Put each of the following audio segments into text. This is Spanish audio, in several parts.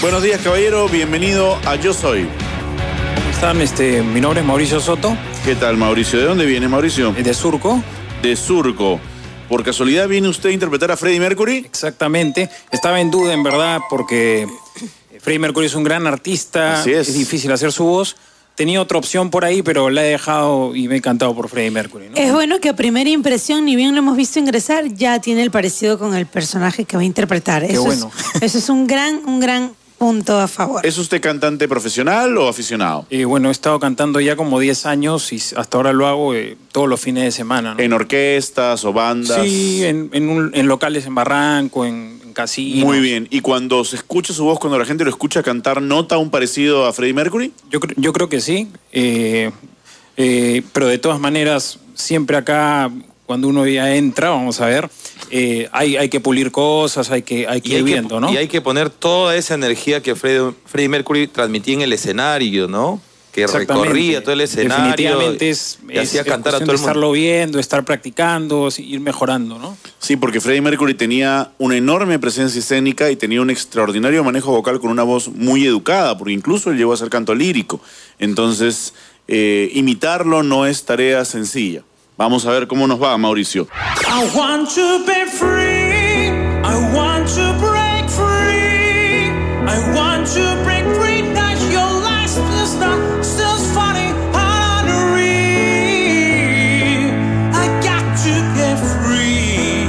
Buenos días, caballero. Bienvenido a Yo Soy. ¿Cómo están? Mi nombre es Mauricio Soto. ¿Qué tal, Mauricio? ¿De dónde vienes, Mauricio? De Surco. De Surco. ¿Por casualidad viene usted a interpretar a Freddie Mercury? Exactamente. Estaba en duda, en verdad, porque Freddie Mercury es un gran artista. Así es. Es difícil hacer su voz. Tenía otra opción por ahí, pero la he dejado y me he encantado por Freddie Mercury, ¿no? Es bueno que a primera impresión, ni bien lo hemos visto ingresar, ya tiene el parecido con el personaje que va a interpretar. Qué eso bueno. Eso es un gran punto a favor. ¿Es usted cantante profesional o aficionado? Bueno, he estado cantando ya como 10 años y hasta ahora lo hago todos los fines de semana, ¿no? ¿En orquestas o bandas? Sí, en locales en Barranco, en casinos. Muy bien. ¿Y cuando se escucha su voz, cuando la gente lo escucha cantar, nota un parecido a Freddie Mercury? Yo creo que sí. Pero de todas maneras, siempre acá, cuando uno ya entra, vamos a ver, hay que pulir cosas, hay que ir viendo, ¿no? Y hay que poner toda esa energía que Freddie Mercury transmitía en el escenario, ¿no? Que recorría todo el escenario. Definitivamente es hacía cantar a todo el mundo. Estarlo viendo, estar practicando, ir mejorando, ¿no? Sí, porque Freddie Mercury tenía una enorme presencia escénica y tenía un extraordinario manejo vocal con una voz muy educada, porque incluso él llegó a hacer canto lírico. Entonces, imitarlo no es tarea sencilla. Vamos a ver cómo nos va, Mauricio. I want to be free. I want to break free. I want to break free. That your life is not still funny on the reef. I got to get free.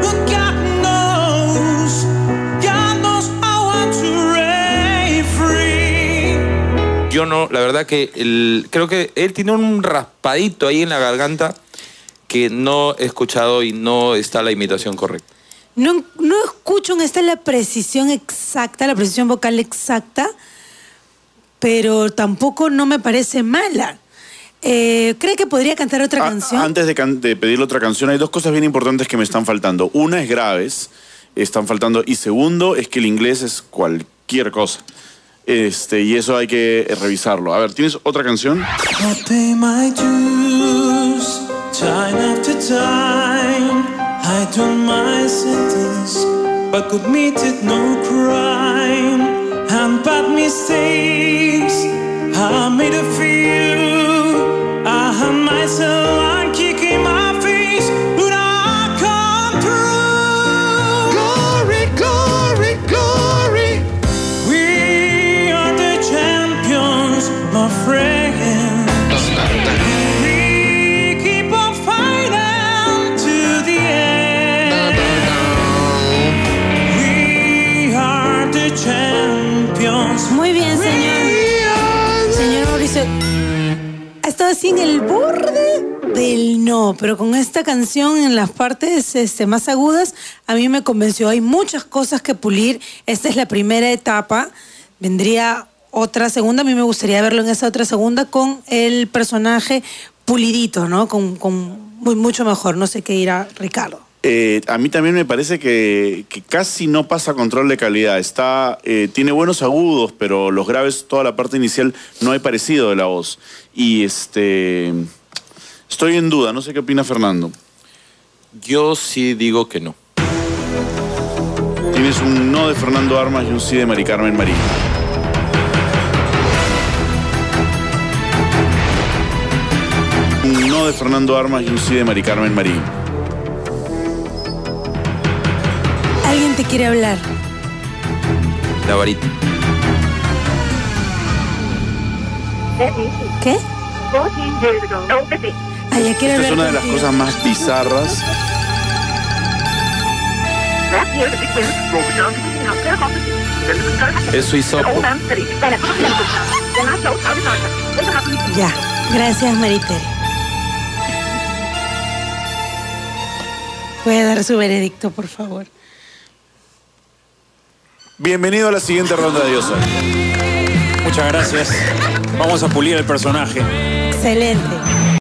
Well, God knows I want to break free. Yo no, la verdad que creo que él tiene un raspadito ahí en la garganta que no he escuchado y no está la imitación correcta. No escucho, no está la precisión exacta, la precisión vocal exacta, pero tampoco no me parece mala. ¿Cree que podría cantar otra canción? Antes de pedirle otra canción, hay dos cosas bien importantes que me están faltando. Una es graves, están faltando, y segundo es que el inglés es cualquier cosa. Y eso hay que revisarlo. A ver, ¿tienes otra canción? I pay my dues. Time after time, I do my sentence, but committed no crime, and bad mistakes, I made a few, I had myself, I'm kicking my face, but I come through. Glory, glory, glory, we are the champions, my friend. Muy bien, señor. Señor Mauricio, ha estado así en el borde del no, pero con esta canción en las partes más agudas, a mí me convenció. Hay muchas cosas que pulir. Esta es la primera etapa. Vendría otra segunda. A mí me gustaría verlo en esa otra segunda con el personaje pulidito, ¿no? Con mucho mejor. No sé qué dirá Ricardo. A mí también me parece que casi no pasa control de calidad. Tiene buenos agudos, pero los graves, toda la parte inicial, no hay parecido de la voz. Y estoy en duda, no sé qué opina Fernando. Yo sí digo que no. Tienes un no de Fernando Armas y un sí de Mari Carmen Marín. Un no de Fernando Armas y un sí de Mari Carmen Marín. ¿Alguien te quiere hablar? La varita. ¿Qué? Esta es una de las cosas más bizarras. Eso hizo. Ya, gracias, Maritere. Puede dar su veredicto, por favor. Bienvenido a la siguiente ronda de Yo Soy. Muchas gracias. Vamos a pulir el personaje. Excelente.